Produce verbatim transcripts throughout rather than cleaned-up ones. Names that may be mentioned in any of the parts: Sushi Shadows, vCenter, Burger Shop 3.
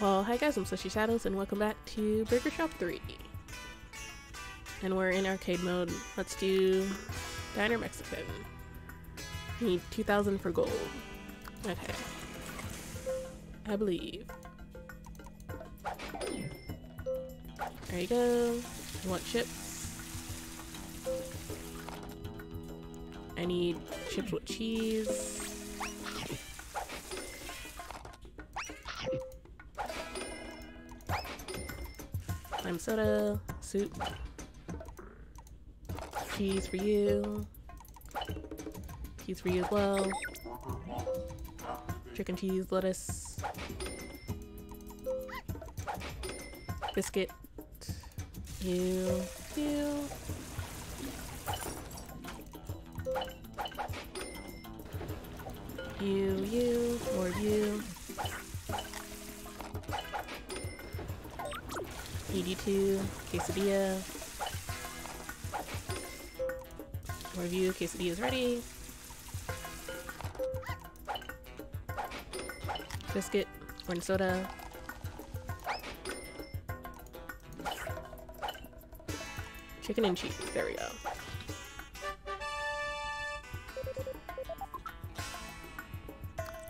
Well, hi guys, I'm Sushi Shadows and welcome back to Burger Shop three. And we're in arcade mode. Let's do Diner Mexican. Need two thousand for gold. Okay. I believe. There you go. I want chips. I need chips with cheese. Lime soda, soup, cheese for you, cheese for you as well, chicken, cheese, lettuce, biscuit, you, you, you, you, or you. E D two, quesadilla. Review, quesadilla is ready. Biscuit, orange soda. Chicken and cheese, there we go.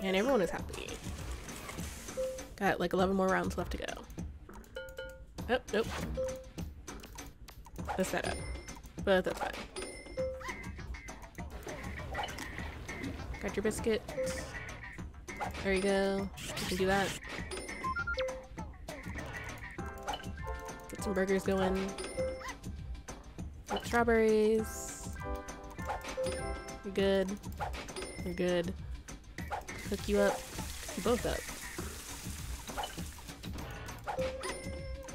And everyone is happy. Got like eleven more rounds left to go. Oh, nope. That's that up. But that's fine. Got your biscuit. There you go. You can do that. Get some burgers going. Get strawberries. You're good. You're good. Hook you up. Hook you both up.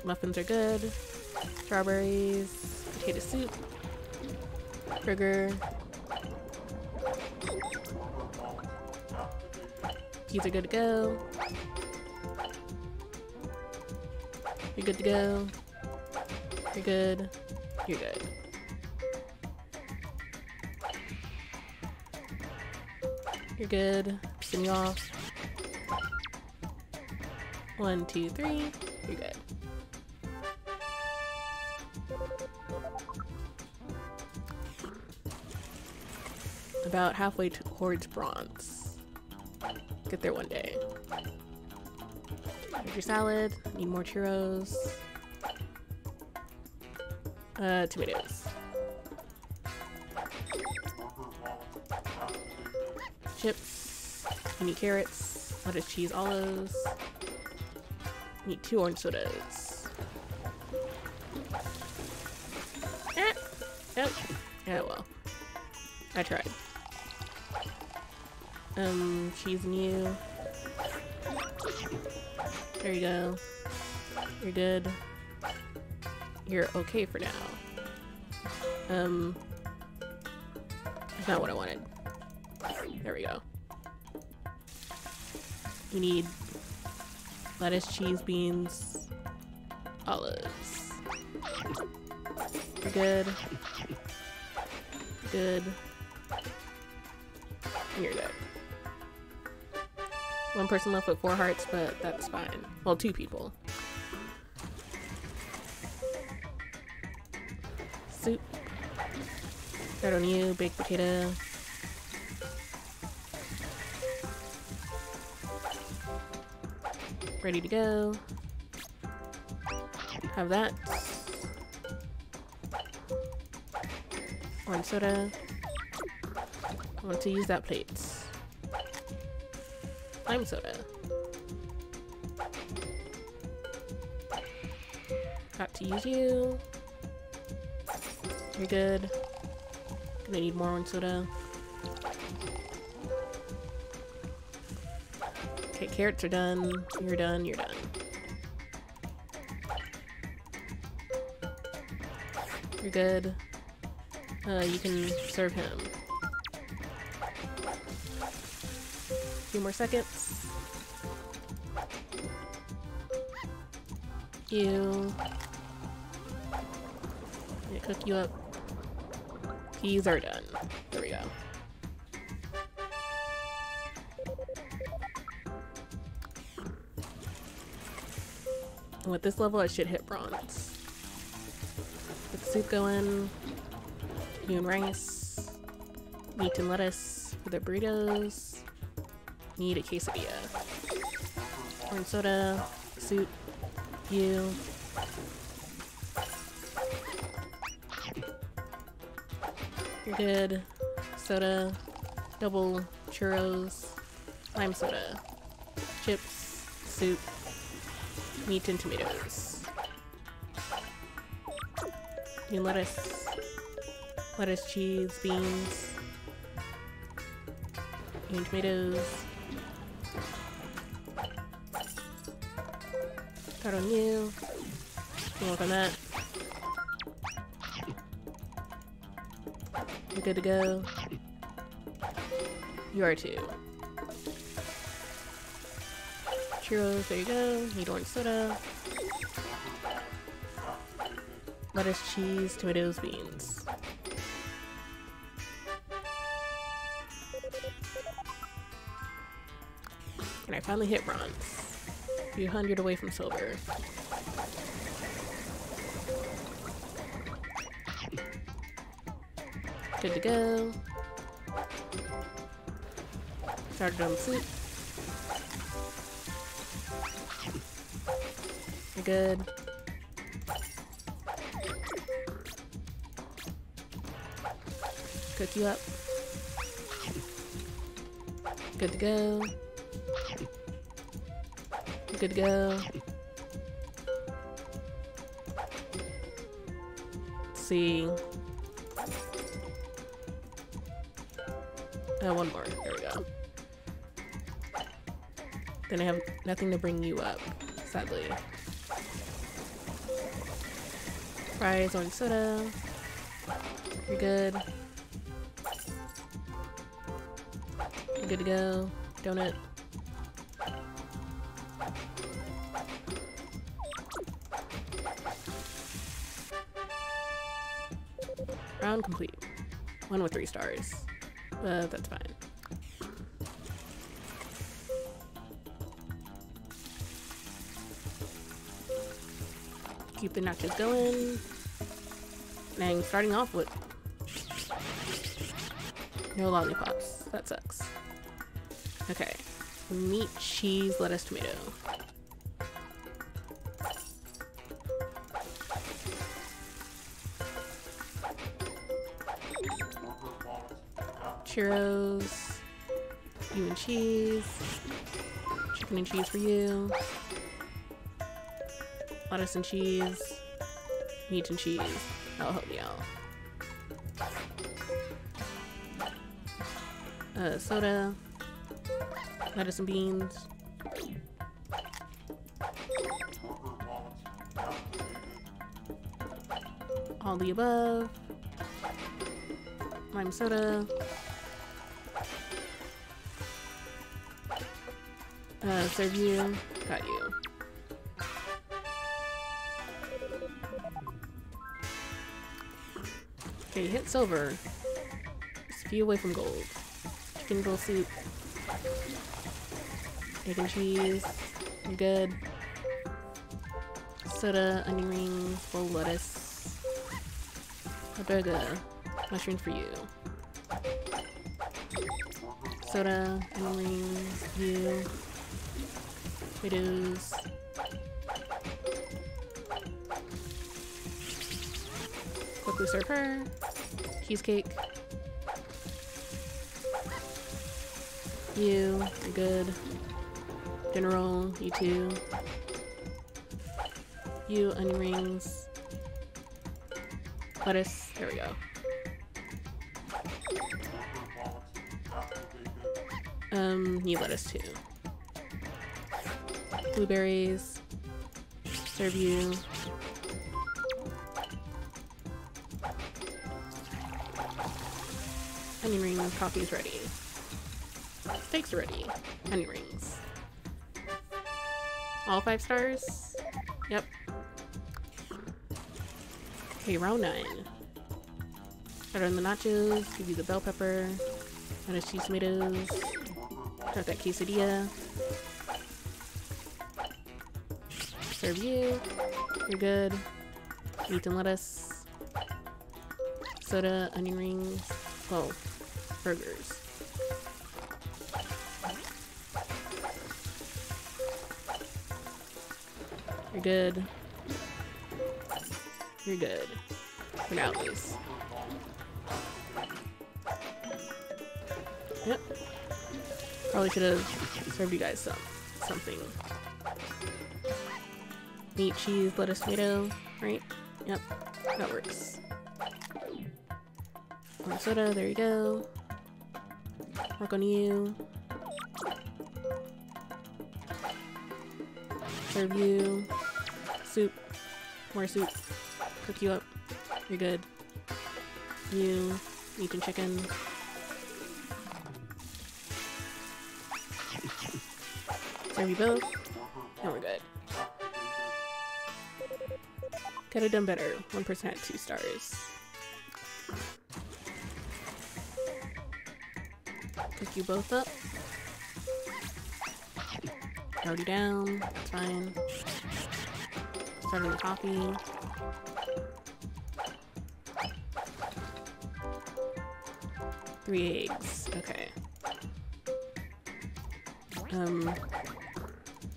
Muffins are good, strawberries, potato soup, burger, peas are good to go, you're good to go, you're good, you're good. You're good, pissing you off. One, two, three, you're good. About halfway towards bronze. Get there one day. Have your salad. Need more churros. Uh, tomatoes. Chips. You need carrots. Lettuce, cheese, olives. You need two orange sodas. Eh. Oh. Yeah, well. I tried. Um, cheese and you. There you go. You're good. You're okay for now. Um, that's not what I wanted. There we go. You need lettuce, cheese, beans, olives. You're good. You're good. You're good. One person left with four hearts, but that's fine. Well, two people. Soup. Start on you. Baked potato. Ready to go. Have that. Orange soda. I want to use that plate. Lime soda. Got to use you. You're good. Gonna need more orange soda. Okay, carrots are done. You're done. You're done. You're good. Uh, you can serve him. A few more seconds. You. Gonna cook you up. Peas are done. There we go. And with this level, I should hit bronze. Get the soup going. Eating rice. Meat and lettuce for the burritos. Need a quesadilla. Orange soda. Soup. You. You're good. Soda. Double churros. Lime soda. Chips. Soup. Meat and tomatoes. And lettuce. Lettuce, cheese, beans. And tomatoes. Start on you. We'll work on that. You're good to go. You are too. Churros, there you go. Need orange soda. Lettuce, cheese, tomatoes, beans. And I finally hit bronze. A few hundred away from silver. Good to go. Started on soup. Good. Cook you up. Good to go. Good to go. Let's see. Oh, one more. There we go. Then I have nothing to bring you up, sadly. Fries, orange soda. You're good. You're good to go. Donut. Round complete. One with three stars. But that's fine. Keep the nachos going. And starting off with no lollipops. That sucks. Okay. Meat, cheese, lettuce, tomato. Churros. You and cheese. Chicken and cheese for you. Lettuce and cheese, meat and cheese. That'll help me out. Uh, soda, lettuce and beans. All the above. Lime soda. Uh, serve you. Got you. Okay, hit silver. Just a few away from gold. Chicken bowl soup. Egg and cheese. You're good. Soda, onion rings, bowl of lettuce. Alberga. Mushrooms for you. Soda, onion rings, you. Tomatoes. Quickly serve her. Cheesecake. You. You're good. Dinner roll. You too. You. Onion rings. Lettuce. There we go. Um, you lettuce too. Blueberries. Serve you. Onion rings, coffee's ready. Steaks are ready. Onion rings. All five stars? Yep. Okay, round nine. Start on the nachos, give you the bell pepper, lettuce, cheese, tomatoes, start that quesadilla. serve you. You're good. Meat and lettuce. Soda, onion rings. Whoa. Burgers. You're good. You're good. For now, at least. Yep. Probably should have served you guys some something. Meat, cheese, lettuce, tomato, right? Yep, that works. More soda, there you go. Work on you. Serve you. Soup. More soup. Cook you up. You're good. You. Meat and chicken. Serve you both. And we're good. Could have done better. One person had two stars. Cook you both up. Already down. It's fine. Starting the coffee. Three eggs. Okay. Um,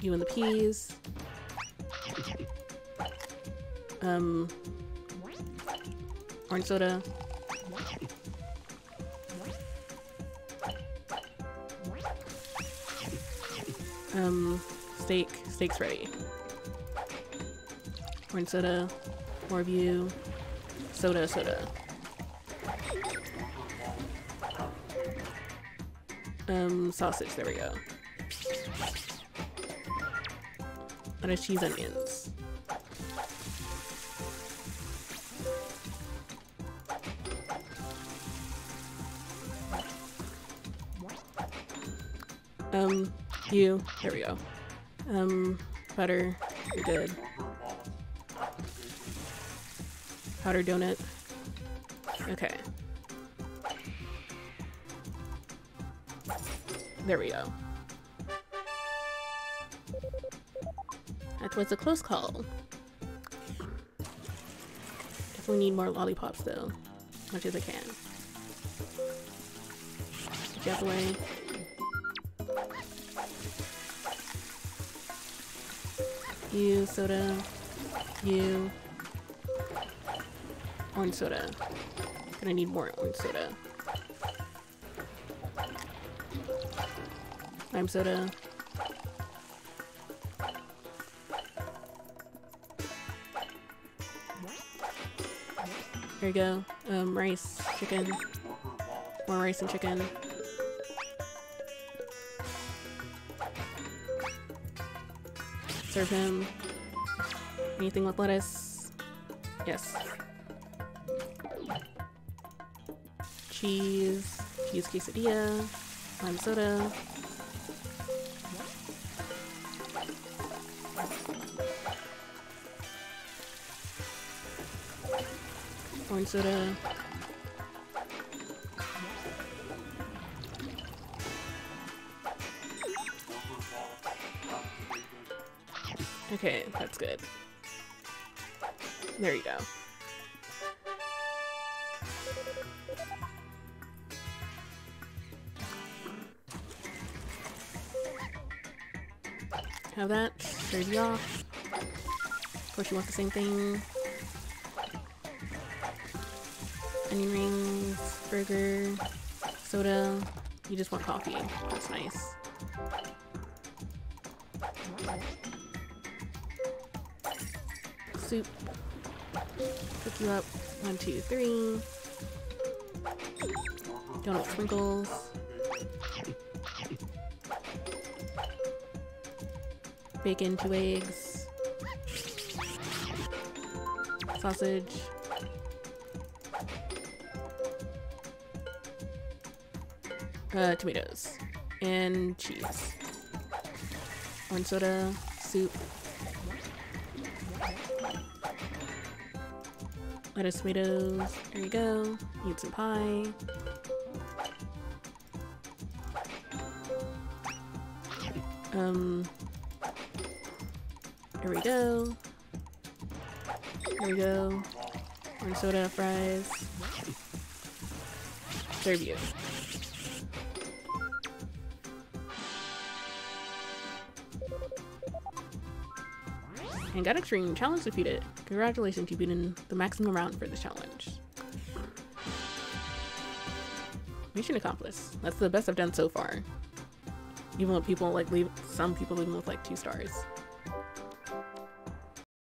you and the peas. Um, orange soda. Um, steak. Steak's ready. Orange soda. More of you. Soda, soda. Um, sausage. There we go. Lettuce, cheese, onions. Um, you. There we go. Um, butter. You're good. Powdered donut. Okay. There we go. That was a close call. Definitely need more lollipops though, as much as I can. Get away. You, soda. You. Orange soda. Gonna need more orange soda. Lime soda. Here we go. Um, rice, chicken. More rice and chicken. Serve him. Anything with lettuce? Yes. Cheese. Cheese quesadilla. Lime soda. Orange soda. Okay, that's good. There you go. Have that. Serve you off. Of course you want the same thing. Onion rings, burger, soda. You just want coffee. That's nice. Soup. Cook you up. One, two, three. Donut sprinkles. Bacon, two eggs. Sausage. Uh, tomatoes. And cheese. Orange soda. Soup. Lettuce, tomatoes, there you go. Need some pie. Um, Here we go. Here we go. Orange soda, fries. Serve you. And got extreme. Challenge defeated. Congratulations, you've beaten the maximum round for this challenge. Mission accomplished. That's the best I've done so far. Even with people like leave some people leaving with like two stars.